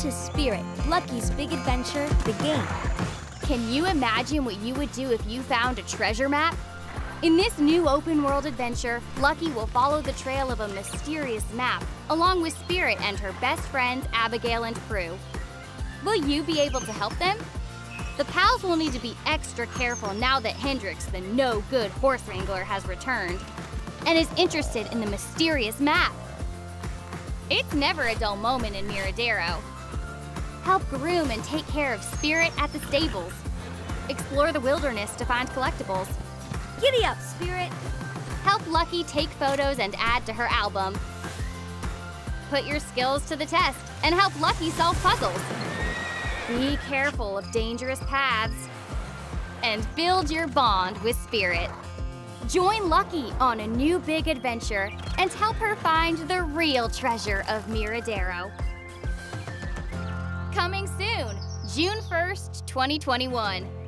to Spirit, Lucky's big adventure, the game. Can you imagine what you would do if you found a treasure map? In this new open-world adventure, Lucky will follow the trail of a mysterious map, along with Spirit and her best friends, Abigail and Prue. Will you be able to help them? The pals will need to be extra careful now that Hendrix, the no-good horse wrangler, has returned and is interested in the mysterious map. It's never a dull moment in Miradero. Help groom and take care of Spirit at the stables. Explore the wilderness to find collectibles. Giddy up, Spirit! Help Lucky take photos and add to her album. Put your skills to the test and help Lucky solve puzzles. Be careful of dangerous paths and build your bond with Spirit. Join Lucky on a new big adventure and help her find the real treasure of Miradero. Coming soon, June 1st, 2021.